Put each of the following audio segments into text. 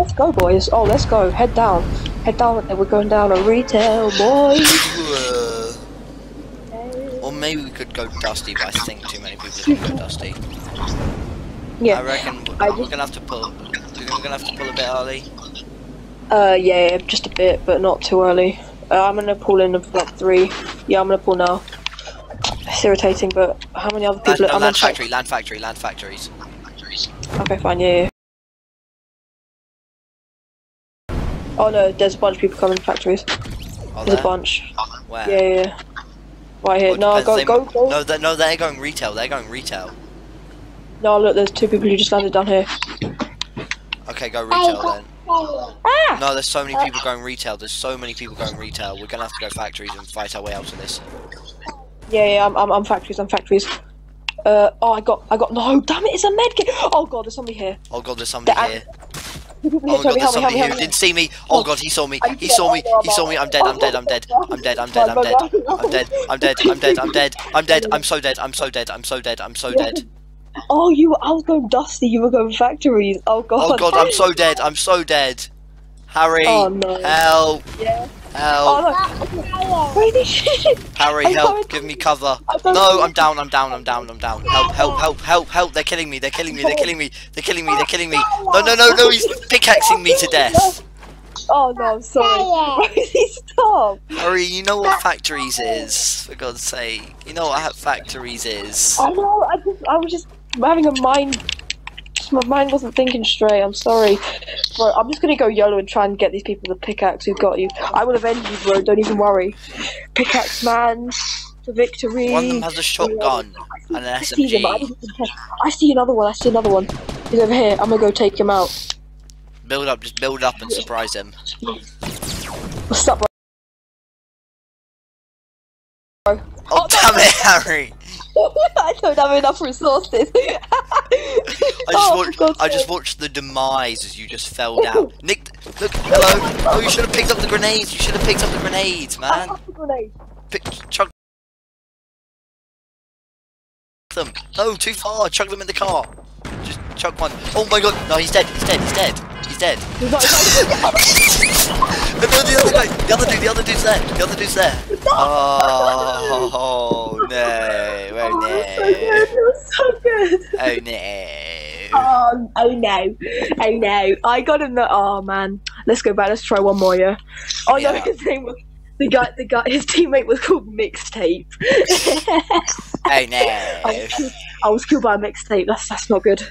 Let's go, boys. Oh, let's go. Head down. Head down. We're going down a retail, boys. Or maybe we could go dusty, but I think too many people can go dusty. Yeah. I reckon we're gonna have to pull. We're gonna have to pull a bit early. Yeah, just a bit, but not too early. I'm gonna pull in like 3. Yeah, I'm gonna pull now. It's irritating, but how many other people? No, land factory, land factory, land factories. Okay, fine. Yeah. Oh no, there's a bunch of people coming to factories. Oh, there's a bunch. Where? Yeah, yeah. Right here. No, go. No, they're going retail. They're going retail. No, look, there's 2 people who just landed down here. Okay, go retail then. Ah! No, there's so many people going retail. There's so many people going retail. We're gonna have to go factories and fight our way out of this. Yeah, I'm factories. I'm factories. Oh, I got. No, damn it, it's a medkit. Oh god, there's somebody here. Oh god, there's somebody here. Oh my god, there's somebody who didn't see me. Oh god, he saw me. He saw me. He saw me. I'm dead. I'm dead. I'm dead. I'm dead. I'm dead. I'm dead. I'm dead. I'm dead. I'm dead. I'm dead. I'm dead. I'm so dead. I'm so dead. I'm so dead. I'm so dead. Oh, I was going dusty. You were going factories. Oh god. Oh god, I'm so dead. I'm so dead. Harry, help. Help. Harry, help. Give me cover. No, I'm down. I'm down. I'm down. I'm down. Help. Help. Help. Help. Help. They're killing me. They're killing me. They're killing me. They're killing me. They're killing me. No. He's pickaxing me to death. Oh no, I'm sorry. Rosie, stop. Harry, you know what factories is, for God's sake. You know what factories is. I know, I was just having a mind. My mind wasn't thinking straight, I'm sorry. Bro, I'm just gonna go YOLO and try and get these people the pickaxe who got you. I will avenge you, bro, don't even worry. Pickaxe man, the victory. One of them has a shotgun and an SMG. I see another one, He's over here, I'm gonna go take him out. Build up, just build up and surprise him. What's up, bro? Oh, damn it, Harry! I don't have enough resources. I just watched the demise as you just fell down. Nick, look, hello. Oh, you should have picked up the grenades. You should have picked up the grenades, man. Chuck them. No, too far. Chuck them in the car. Just chuck one. Oh my god. No, he's dead. He's dead. He's dead. He's dead. The other dude's there. The other dude's there. Oh no. It was so good. Oh no. Oh no. I got him. Oh man. Let's go back. Let's try one more. Yeah. Oh no. His name was the guy. His teammate was called Mixtape. Oh no. I was killed by a mixtape. That's not good.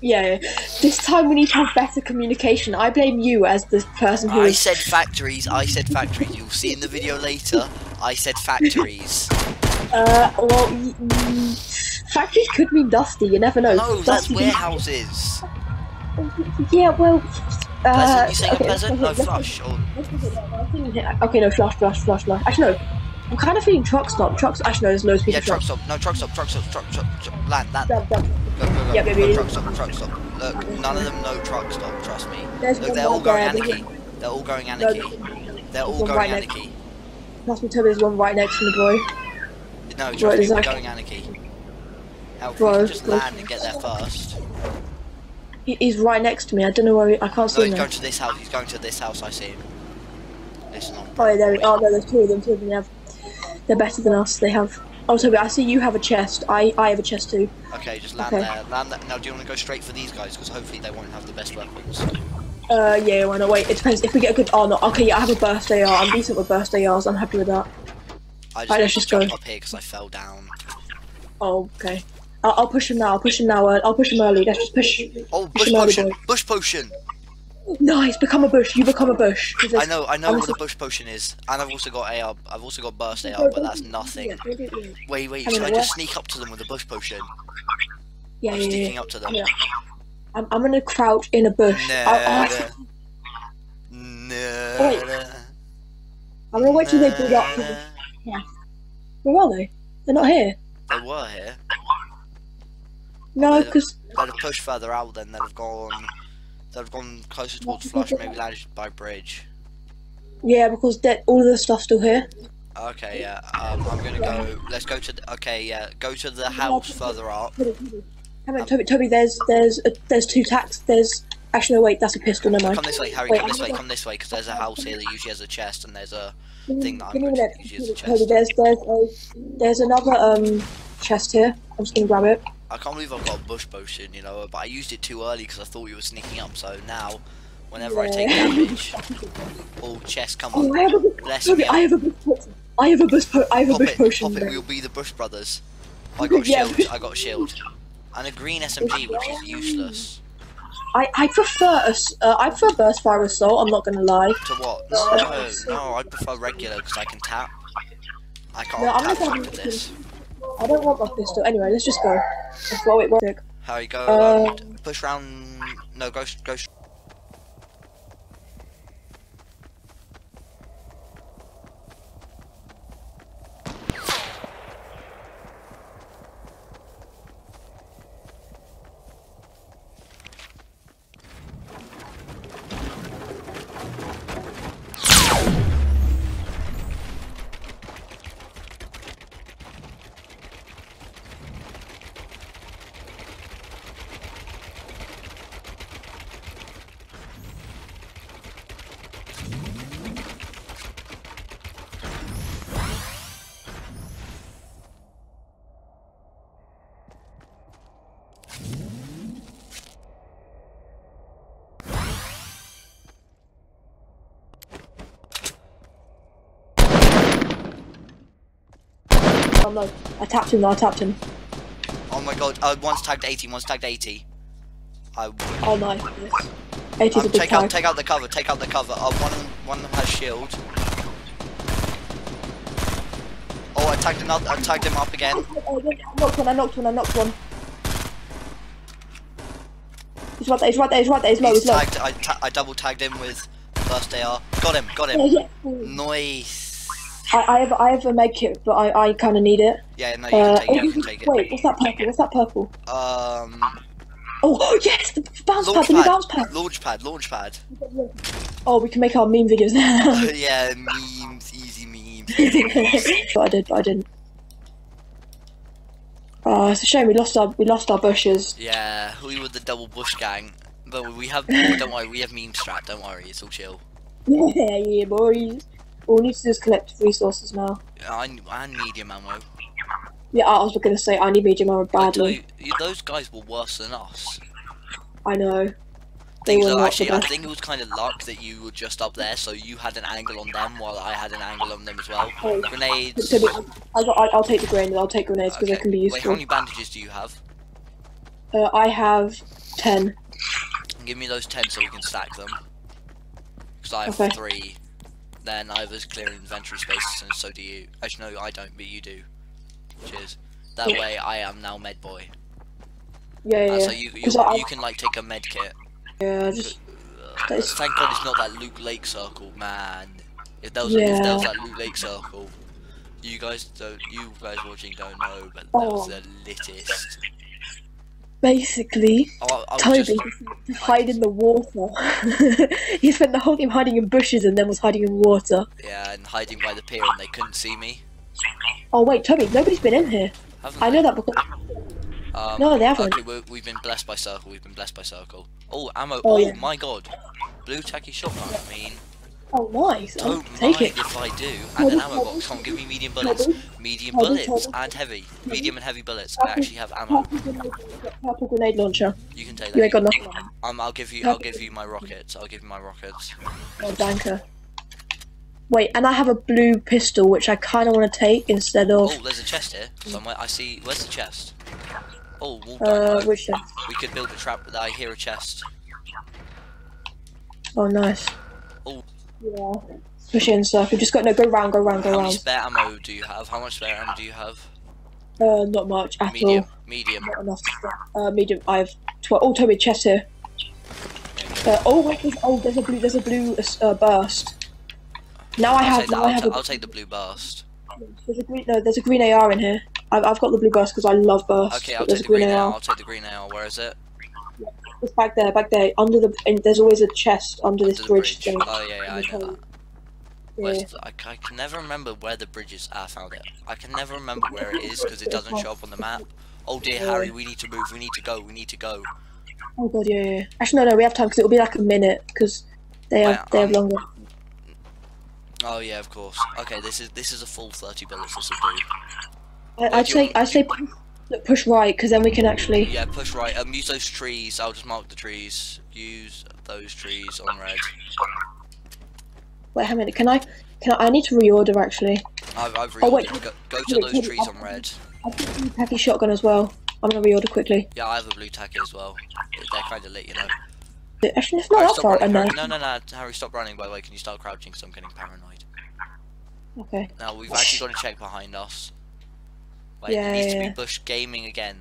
Yeah, this time we need to have better communication. I blame you as the person who... I said factories. You'll see in the video later. I said factories. Well, factories could mean dusty, you never know. No, that's warehouses. Yeah, well... Pleasant, you saying okay, pleasant? No, flush. Okay, no, flush. Actually, no. I'm kind of feeling truck stop. Actually, no, there's no speed. Yeah, truck stop. Land. Go. Yeah, baby. Truck stop. Look, none of them know truck stop, trust me. Look, they're all going anarchy. They're all going anarchy. They're all going anarchy. Trust me, Toby, there's one right next to the boy. No, trust me, we're going anarchy. Help me just land and get there first. He's right next to me, I don't know where he... I can't see him. No, he's going to this house, I see him. It's not... Oh, there we... Oh, no, there's 2 of them, yeah. They're better than us, they have... Oh, Toby, I see you have a chest. I have a chest too. Okay, just land there. Land there. Now, do you want to go straight for these guys? Because hopefully they won't have the best weapons. Yeah, why not? Wait, it depends. If we get a good... Oh, no. Okay, yeah, I have a burst AR. I'm decent with burst ARs. I'm happy with that. Alright, let's just go. Up here because I fell down. Oh, okay. I'll push him now. I'll push him early. Let's just push. Oh, bush potion. Bush potion. Nice, become a bush. You become a bush. I know what a bush potion is, and I've also got AR. I've also got burst AR, but that's nothing. Wait. Should I just sneak up to them with a bush potion? Yeah, I'm sneaking up to them. I'm gonna crouch in a bush. I'm gonna wait till they build up. Yeah. Where are they? They're not here. They were here. No, because they'd have pushed further out. Then they'd have gone. They've gone closer towards flush, maybe landed by bridge. Yeah, because all of the stuff's still here. Okay, yeah. I'm gonna go. Let's go to. Okay, yeah. Go to the house further up. Come on, Toby. There's 2 tacks. There's Actually, no, wait, that's a pistol, never mind. Come this way, Harry, wait, come this way, because there's a house here that usually has a chest, and there's a thing that I'm going to usually has a chest. There's another chest here. I'm just going to grab it. I can't believe I've got a bush potion, you know, but I used it too early because I thought you were sneaking up, so now, whenever I take damage, all chests come on. I have a bush potion. Pop it, we'll be the Bush Brothers. I got shield, I got shield. And a green SMG, which is useless. I prefer burst fire assault. I'm not gonna lie. To what? No, I prefer regular because I can tap. I can't tap with this. I don't want my pistol. Anyway, let's just go. Let's go. Wait, wait. Harry, go. Push round. No, go. Go. Oh, no. I tapped him. Oh my god, one's tagged 80, one's tagged 80. Oh no. Yes. Take out the cover, take out the cover. One of them has shield. Oh, I tagged him up again. I knocked one. He's right there, he's low. I double tagged him with first AR. Got him. Nice. I have a med kit, but I kind of need it. Yeah, no, you can take it. Wait, what's that purple? Oh, yes! The bounce pad, the new bounce pad! Launch pad. Oh, we can make our meme videos now. Yeah, memes, easy memes. But I didn't. Oh, it's a shame we lost our bushes. Yeah, we were the double bush gang. But we have, don't worry, we have meme strat, don't worry, it's all chill. Yeah, boys. All we need to do is collect resources now. Yeah, I need your ammo. Yeah, I was going to say, I need medium ammo badly. Those guys were worse than us. I know. I think it was kind of luck that you were just up there, so you had an angle on them while I had an angle on them as well. Oh, grenades. I'll take the grenades, because they can be useful. Wait, how many bandages do you have? I have 10. Give me those 10 so we can stack them. Because I have 3. Then I was clearing inventory spaces, and so do you. Actually, no, I don't, but you do. Cheers. That way, I am now med boy. Yeah. So you can like take a med kit. Yeah, just. Thank God it's not that Luke Lake circle, man. If there was that Luke Lake circle, you guys watching don't know, but that was the littest. Basically, Toby hide in the water. He spent the whole game hiding in bushes and then was hiding in water. Yeah, and hiding by the pier and they couldn't see me. Oh wait, Toby, nobody's been in here. I know that because... no, they haven't. Okay, we've been blessed by Circle, Oh, ammo, oh my god. Blue tacky shotgun, I mean. Oh nice, I'll take it. If I do, and an ammo box, come give me medium bullets. Medium bullets and heavy. Medium and heavy bullets. I actually have ammo. Purple grenade launcher. You can take that. You ain't got nothing. I'll give you my rockets. Oh danker. Wait, and I have a blue pistol which I kinda wanna take instead of... Oh, there's a chest here somewhere. I see, where's the chest? Oh, wall dynamite. Which chest? We could build a trap with that. I hear a chest. Oh nice. Oh, yeah, push in, sir. We've just got go round. How much spare ammo do you have? Not much at all. Medium. Not enough to spare. Medium. I have 12. Oh, Toby, chest here. Oh wait, there's a blue burst. I'll take the blue burst. There's a green AR in here. I've got the blue burst because I love burst. Okay, I'll take the green AR. Where is it? It's back there. There's always a chest under this bridge thing. Oh yeah, I know that. Yeah. I can never remember where the bridge is. I found it. I can never remember where it is because it doesn't show up on the map. Oh dear, Harry, we need to move. We need to go. Oh god, yeah. Actually, no, we have time because it'll be like a minute because they have longer. Oh yeah, of course. Okay, this is a full 30 bullets. This will do. I'd say push right because then we can actually. Yeah, push right. Use those trees. I'll just mark the trees. Use those trees on red. Wait a minute. Can I? I need to reorder actually. I've reordered. Oh, wait, go to those trees on red. I've got a blue tacky shotgun as well. I'm gonna reorder quickly. Yeah, I have a blue tacky as well. They're kind of lit, you know. Actually, it's not that far. No, Harry, stop running, by the way. Can you start crouching? Because I'm getting paranoid. Okay. Now, we've actually got to check behind us. Wait, yeah, it needs to be Bush Gaming again.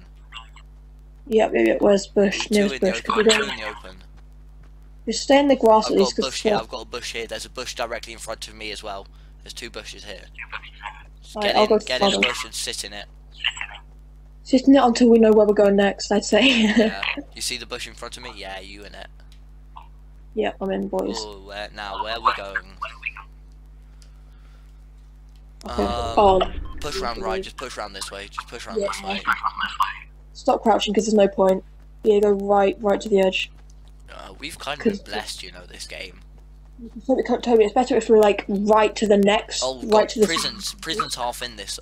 Yep, where's Bush? Two in the open. Just stay in the grass at least. I've got a bush here. There's a bush directly in front of me as well. There's two bushes here. Get in the bush and sit in it. Sit in it until we know where we're going next, I'd say. Yeah. You see the bush in front of me? Yeah, you in it. Yeah, I'm in, boys. Ooh, where are we going? Okay. Push round right, just push round this way. Just push round this way. Stop crouching, because there's no point. Yeah, go right to the edge. We've kind of been blessed, you know, this game. Toby, it's better if we're, like, right to the next. Oh, right to the prison's half in this.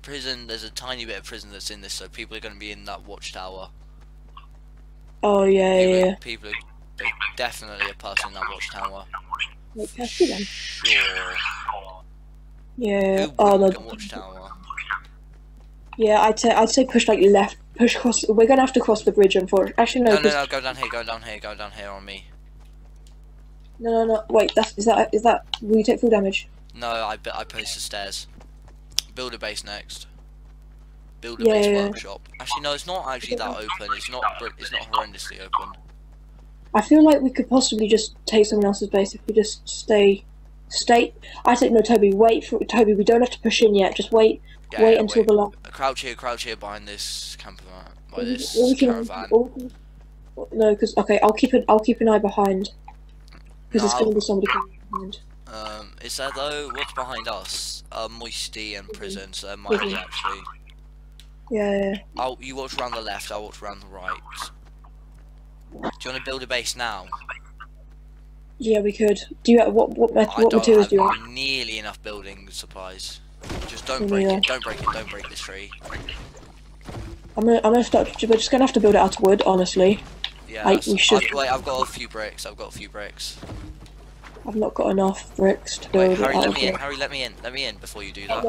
Prison, there's a tiny bit of prison that's in this, so people are going to be in that watchtower. Oh, yeah. People are definitely a person in that watchtower. Wait, can I see them? Sure. Yeah. Oh, the watchtower. Yeah, I'd say push, like, left. Push across. We're going to have to cross the bridge, unfortunately. Actually, no. No, go down here on me. No, wait, is that, will you take full damage? No, I post the stairs. Build a base next. Build a base workshop. Actually, no, it's not actually that open. It's not horrendously open. I feel like we could possibly just take someone else's base if we just stay. I think no, Toby. Wait for Toby. We don't have to push in yet. Just wait. Yeah, wait until the last. Crouch here behind this camper. By this caravan. No, because I'll keep an eye behind. Because there's going to be somebody coming behind. Is there though? What's behind us? Moisty and prison, so there might be actually. Yeah. You watch around the left, I'll watch around the right. Do you want to build a base now? Yeah, we could. Do you have, what materials do you have? Nearly enough building supplies. Just don't break this tree. I'm gonna stop. We're just gonna have to build it out of wood, honestly. Yeah. Wait, I've got a few bricks. I've not got enough bricks to build. Wait, Harry, let me in before you do that.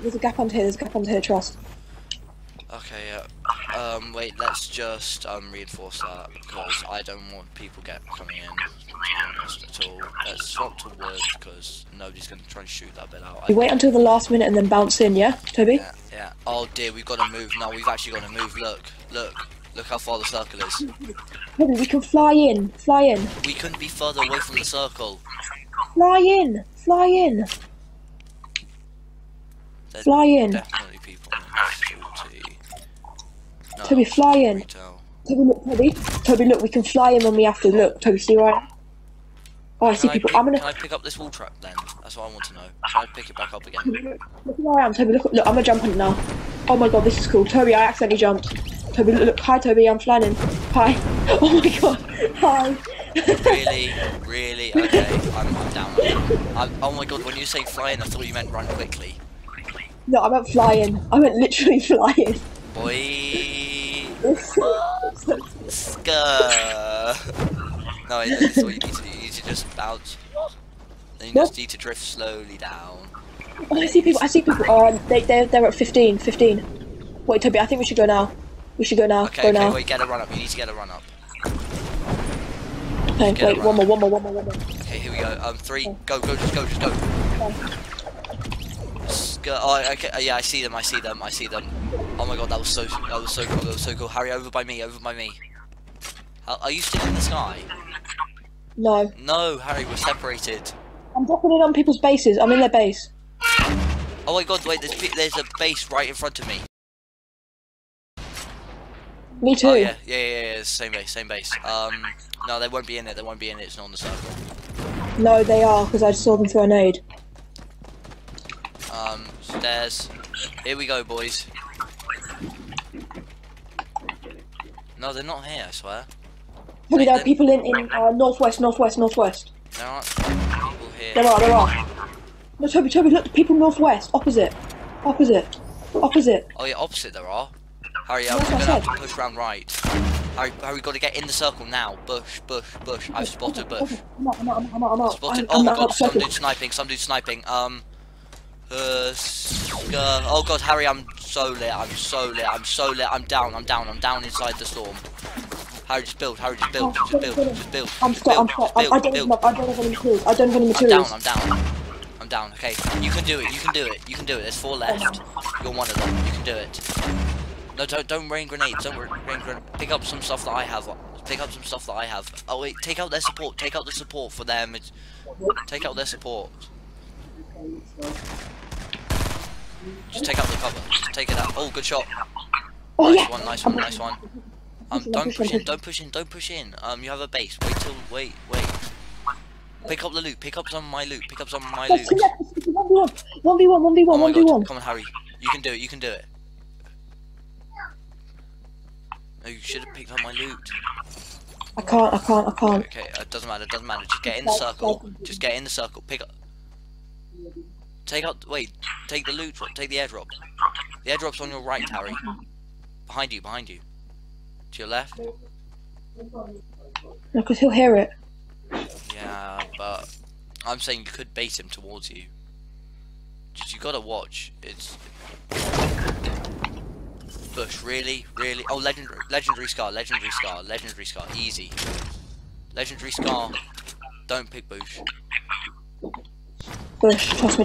There's a gap under here, trust. Okay, yeah. Wait, let's just reinforce that, because I don't want people coming in, to be honest, at all. Let's swap to wood, because nobody's going to try and shoot that bit out. You wait until the last minute and then bounce in, yeah, Toby? Yeah. Oh dear, we've got to move. No, we've actually got to move. Look how far the circle is. We can fly in. We couldn't be further away from the circle. Fly in. There's fly in. Definitely people in. No, Toby, fly in. Toby, look, we can fly in when we have to. Look, Toby, see right? Oh, I see people. Can I pick up this wall trap then? That's what I want to know. Can I pick it back up again? Look where I am, Toby. Look, I'm going to jump on it now. Oh my god, this is cool. Toby, I accidentally jumped. Toby, look, hi Toby, I'm flying in. Hi. Oh my god. Hi. Really? Okay, I'm down. Oh my god, when you say flying, I thought you meant run quickly. No, I meant flying. I meant literally flying. Boy. No, that's what you need to do. You need to just bounce. Then you just need to drift slowly down. Oh, I see people. Oh, they're at 15. Wait, Toby, I think we should go now. Okay, wait, get a run up. You need to get a run up. Okay, wait, one more. Okay, here we go. Three, go, just go. Okay. Oh, okay, yeah, I see them. Oh my god, that was so cool. Harry, over by me. Are you still in the sky? No, Harry, we're separated. I'm dropping in on people's bases. I'm in their base. Oh my god, wait, there's a base right in front of me. Me too. Oh, yeah, same base. No, they won't be in it, it's not on the circle. No, they are, because I saw them throw a nade. Stairs. Here we go, boys. No, they're not here, I swear. Toby, there are people in northwest. There aren't people here. There are. No, Toby, look, the people northwest, opposite. Oh yeah, opposite there are. Harry, I'm gonna have to push round right. Harry, gotta get in the circle now. Bush. I've spotted bush. I'm out. Spotted. Oh my god, some dude sniping. Oh god, Harry, I'm so lit. I'm down inside the storm. Harry, just build. I don't have any materials. I'm down. Okay, you can do it. There's four left. You're one of them. You can do it. No, don't rain grenades. Pick up some stuff that I have. Oh wait, take out their support. Take out their support. Just take out the cover. Just take it out. Oh, good shot. Nice one. Don't push in. You have a base. Wait. Pick up some of my loot. 1v1. Come on, Harry. You can do it. Oh, you should have picked up my loot. I can't. Okay, it doesn't matter. Just get in the circle. Pick up. Take the loot. Take the airdrop. The airdrop's on your right, Harry. Behind you. To your left. No, because he'll hear it. Yeah, but I'm saying you could bait him towards you. Just you gotta watch. It's. Bush, really. Oh, legendary scar. Easy. Legendary scar. Don't pick bush. Bush, trust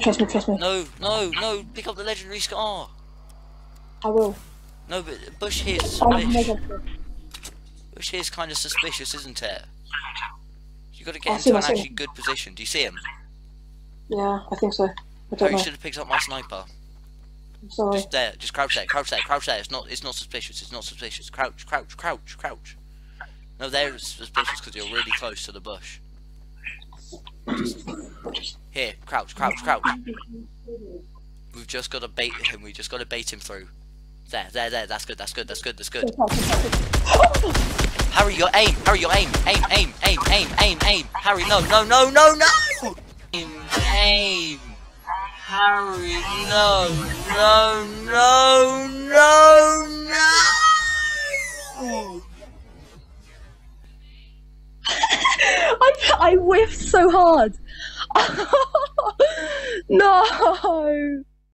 me. No. Pick up the legendary scar. I will. No, but bush here is suspicious. Bush here is kind of suspicious, isn't it? You got to get into an actually good position. Do you see him? Yeah, I think so. I should have picked up my sniper. Sorry. Just crouch there. It's not suspicious. Crouch. No, they're suspicious because you're really close to the bush. Here, crouch. We've just got to bait him. through. There. That's good. Harry, your aim. Aim. Harry, no. Aim. Harry, no! I whiffed so hard. No!